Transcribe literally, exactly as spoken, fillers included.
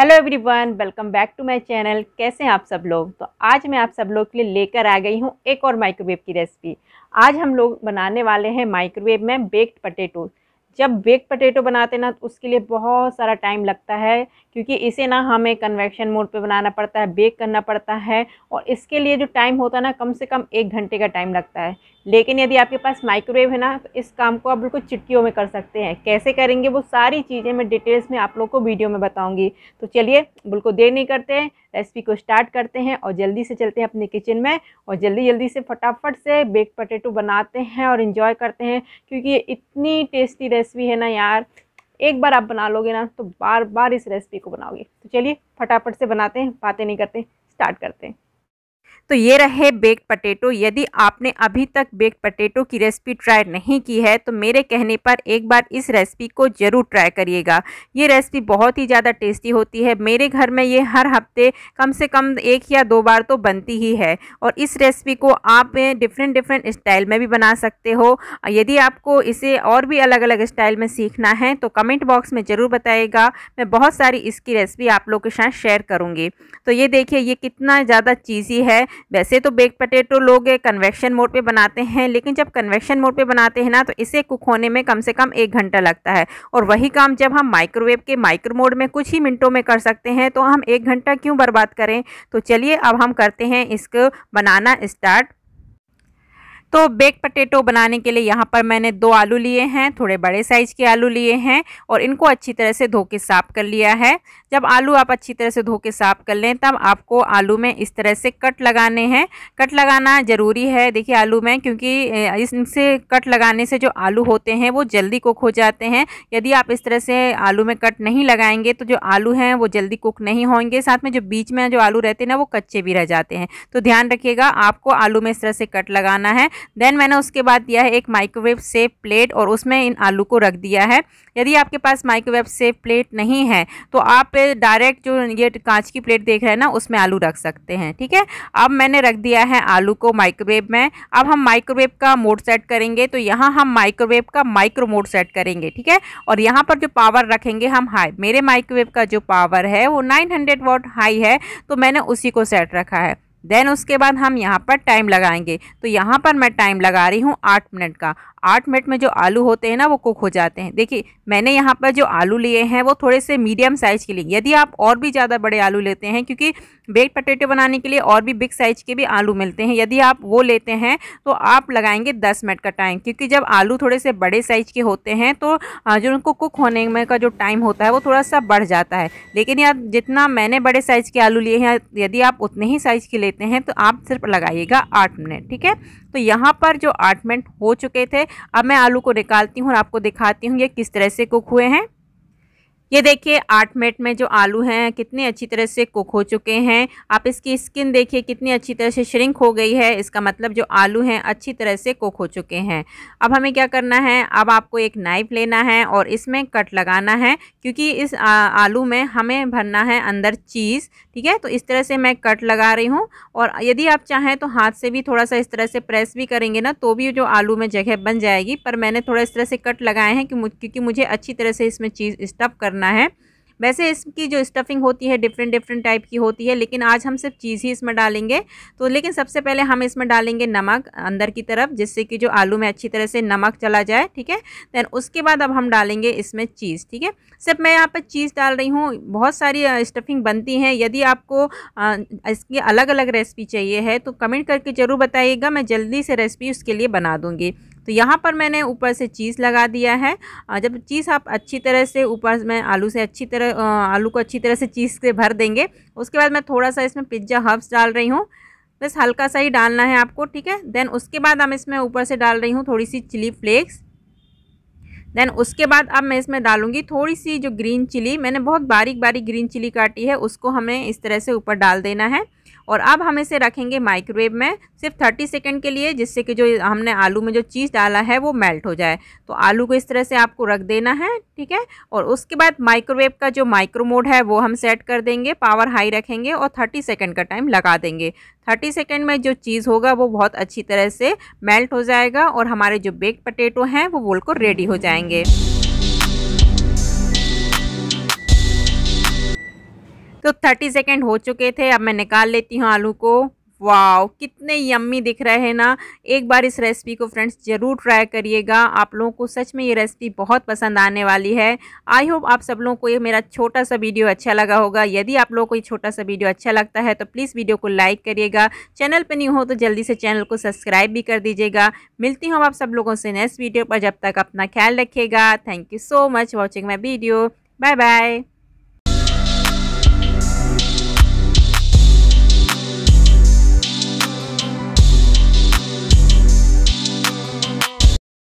Hello everyone, welcome back to my channel. कैसे हैं आप सब लोग। तो आज मैं आप सब लोग के लिए लेकर आ गई हूं एक और माइक्रोवेव की रेसिपी। आज हम लोग बनाने वाले हैं माइक्रोवेव में बेक्ड पटेटो। जब बेक्ड पटेटो बनाते ना तो उसके लिए बहुत सारा टाइम लगता है, क्योंकि इसे ना हमें कन्वेक्शन मोड पे बनाना पड़ता है, बेक करना पड़ता है और इसके लिए जो टाइम होता है ना कम से कम एक घंटे का टाइम लगता है। लेकिन यदि आपके पास माइक्रोवेव है ना तो इस काम को आप बिल्कुल चुटकियों में कर सकते हैं। कैसे करेंगे वो सारी चीज़ें मैं डिटेल्स में आप लोग को वीडियो में बताऊँगी। तो चलिए बिल्कुल देर नहीं करते हैं, रेसिपी को स्टार्ट करते हैं और जल्दी से चलते हैं अपने किचन में और जल्दी जल्दी से फटाफट से बेक्ड पटेटो बनाते हैं और इन्जॉय करते हैं, क्योंकि ये इतनी टेस्टी रेसिपी है ना यार, एक बार आप बना लोगे ना तो बार बार इस रेसिपी को बनाओगे। तो चलिए फटाफट से बनाते हैं, बातें नहीं करते, स्टार्ट करते हैं। तो ये रहे बेक्ड पटेटो। यदि आपने अभी तक बेक्ड पटेटो की रेसिपी ट्राई नहीं की है तो मेरे कहने पर एक बार इस रेसिपी को ज़रूर ट्राई करिएगा। ये रेसिपी बहुत ही ज़्यादा टेस्टी होती है। मेरे घर में ये हर हफ्ते कम से कम एक या दो बार तो बनती ही है और इस रेसिपी को आप डिफरेंट डिफरेंट स्टाइल में भी बना सकते हो। यदि आपको इसे और भी अलग अलग स्टाइल में सीखना है तो कमेंट बॉक्स में ज़रूर बताइएगा। मैं बहुत सारी इसकी रेसिपी आप लोग के साथ शेयर करूँगी। तो ये देखिए ये कितना ज़्यादा चीज़ी है। वैसे तो बेक्ड पटेटो लोग कन्वेक्शन मोड पे बनाते हैं, लेकिन जब कन्वेक्शन मोड पे बनाते हैं ना तो इसे कुक होने में कम से कम एक घंटा लगता है और वही काम जब हम माइक्रोवेव के माइक्रो मोड में कुछ ही मिनटों में कर सकते हैं तो हम एक घंटा क्यों बर्बाद करें। तो चलिए अब हम करते हैं इसको बनाना स्टार्ट। तो बेक्ड पटेटो बनाने के लिए यहाँ पर मैंने दो आलू लिए हैं, थोड़े बड़े साइज़ के आलू लिए हैं और इनको अच्छी तरह से धो के साफ़ कर लिया है। जब आलू आप अच्छी तरह से धो के साफ़ कर लें तब आपको आलू में इस तरह से कट लगाने हैं। कट लगाना ज़रूरी है देखिए आलू में, क्योंकि इससे कट लगाने से जो आलू होते हैं वो जल्दी कुक हो जाते हैं। यदि आप इस तरह से आलू में कट नहीं लगाएंगे तो जो आलू हैं वो जल्दी कुक नहीं होंगे, साथ में जो बीच में जो आलू रहते हैं ना वो कच्चे भी रह जाते हैं। तो ध्यान रखिएगा आपको आलू में इस तरह से कट लगाना है। देन मैंने उसके बाद दिया है एक माइक्रोवेव सेफ प्लेट और उसमें इन आलू को रख दिया है। यदि आपके पास माइक्रोवेव सेफ प्लेट नहीं है तो आप डायरेक्ट जो ये कांच की प्लेट देख रहे हैं ना उसमें आलू रख सकते हैं, ठीक है। अब मैंने रख दिया है आलू को माइक्रोवेव में। अब हम माइक्रोवेव का मोड सेट करेंगे, तो यहाँ हम माइक्रोवेव का माइक्रो मोड सेट करेंगे, ठीक है। और यहाँ पर जो पावर रखेंगे हम हाई। मेरे माइक्रोवेव का जो पावर है वो नाइन हंड्रेड वॉट हाई है तो मैंने उसी को सेट रखा है। देन उसके बाद हम यहाँ पर टाइम लगाएंगे, तो यहाँ पर मैं टाइम लगा रही हूँ आठ मिनट का। आठ मिनट में जो आलू होते हैं ना वो कुक हो जाते हैं। देखिए मैंने यहाँ पर जो आलू लिए हैं वो थोड़े से मीडियम साइज़ के लिए, यदि आप और भी ज़्यादा बड़े आलू लेते हैं, क्योंकि बेक्ड पटेटो बनाने के लिए और भी बिग साइज़ के भी आलू मिलते हैं, यदि आप वो लेते हैं तो आप लगाएंगे दस मिनट का टाइम, क्योंकि जब आलू थोड़े से बड़े साइज़ के होते हैं तो जो उनको कुक होने में का जो टाइम होता है वो थोड़ा सा बढ़ जाता है। लेकिन यार जितना मैंने बड़े साइज़ के आलू लिए हैं यदि आप उतने ही साइज़ के लेते हैं तो आप सिर्फ लगाइएगा आठ मिनट, ठीक है। तो यहाँ पर जो आठ मिनट हो चुके थे, अब मैं आलू को निकालती हूँ और आपको दिखाती हूँ ये किस तरह से कुक हुए हैं। ये देखिए आठ मिनट में जो आलू हैं कितने अच्छी तरह से कुक हो चुके हैं। आप इसकी स्किन देखिए कितनी अच्छी तरह से श्रिंक हो गई है, इसका मतलब जो आलू हैं अच्छी तरह से कुक हो चुके हैं। अब हमें क्या करना है, अब आपको एक नाइफ़ लेना है और इसमें कट लगाना है, क्योंकि इस आलू में हमें भरना है अंदर चीज़, ठीक है। तो इस तरह से मैं कट लगा रही हूँ और यदि आप चाहें तो हाथ से भी थोड़ा सा इस तरह से प्रेस भी करेंगे ना तो भी जो आलू में जगह बन जाएगी, पर मैंने थोड़ा इस तरह से कट लगाए हैं क्योंकि मुझे अच्छी तरह से इसमें चीज़ स्टफ़ करना है। वैसे इसकी जो स्टफिंग होती है डिफरेंट डिफरेंट टाइप की होती है, लेकिन आज हम सिर्फ चीज़ ही इसमें डालेंगे। तो लेकिन सबसे पहले हम इसमें डालेंगे नमक अंदर की तरफ, जिससे कि जो आलू में अच्छी तरह से नमक चला जाए, ठीक है। देन उसके बाद अब हम डालेंगे इसमें चीज़, ठीक है। सिर्फ मैं यहाँ पर चीज़ डाल रही हूँ, बहुत सारी स्टफिंग बनती हैं। यदि आपको इसकी अलग अलग रेसिपी चाहिए है तो कमेंट करके ज़रूर बताइएगा, मैं जल्दी से रेसिपी उसके लिए बना दूँगी। तो यहाँ पर मैंने ऊपर से चीज़ लगा दिया है। जब चीज़ आप अच्छी तरह से ऊपर में आलू से अच्छी तरह आलू को अच्छी तरह से चीज़ से भर देंगे। उसके बाद मैं थोड़ा सा इसमें पिज्ज़ा हर्ब्स डाल रही हूँ, बस हल्का सा ही डालना है आपको, ठीक है। देन उसके बाद हम इसमें ऊपर से डाल रही हूँ थोड़ी सी चिली फ्लेक्स। देन उसके बाद अब मैं इसमें डालूंगी थोड़ी सी जो ग्रीन चिली, मैंने बहुत बारीक बारीक ग्रीन चिली काटी है, उसको हमें इस तरह से ऊपर डाल देना है। और अब हम इसे रखेंगे माइक्रोवेव में सिर्फ तीस सेकंड के लिए, जिससे कि जो हमने आलू में जो चीज़ डाला है वो मेल्ट हो जाए। तो आलू को इस तरह से आपको रख देना है, ठीक है। और उसके बाद माइक्रोवेव का जो माइक्रो मोड है वो हम सेट कर देंगे, पावर हाई रखेंगे और तीस सेकंड का टाइम लगा देंगे। तीस सेकंड में जो चीज़ होगा वो बहुत अच्छी तरह से मेल्ट हो जाएगा और हमारे जो बेक्ड पटेटो हैं वो बिल्कुल रेडी हो जाएंगे। तो तीस सेकेंड हो चुके थे, अब मैं निकाल लेती हूँ आलू को। वाओ, कितने यम्मी दिख रहे हैं ना। एक बार इस रेसिपी को फ्रेंड्स ज़रूर ट्राई करिएगा, आप लोगों को सच में ये रेसिपी बहुत पसंद आने वाली है। आई होप आप सब लोगों को ये मेरा छोटा सा वीडियो अच्छा लगा होगा। यदि आप लोगों को ये छोटा सा वीडियो अच्छा लगता है तो प्लीज़ वीडियो को लाइक करिएगा, चैनल पर न्यू हो तो जल्दी से चैनल को सब्सक्राइब भी कर दीजिएगा। मिलती हूँ आप सब लोगों से नेक्स्ट वीडियो पर, जब तक अपना ख्याल रखिएगा। Thank you so much watching my video, bye bye.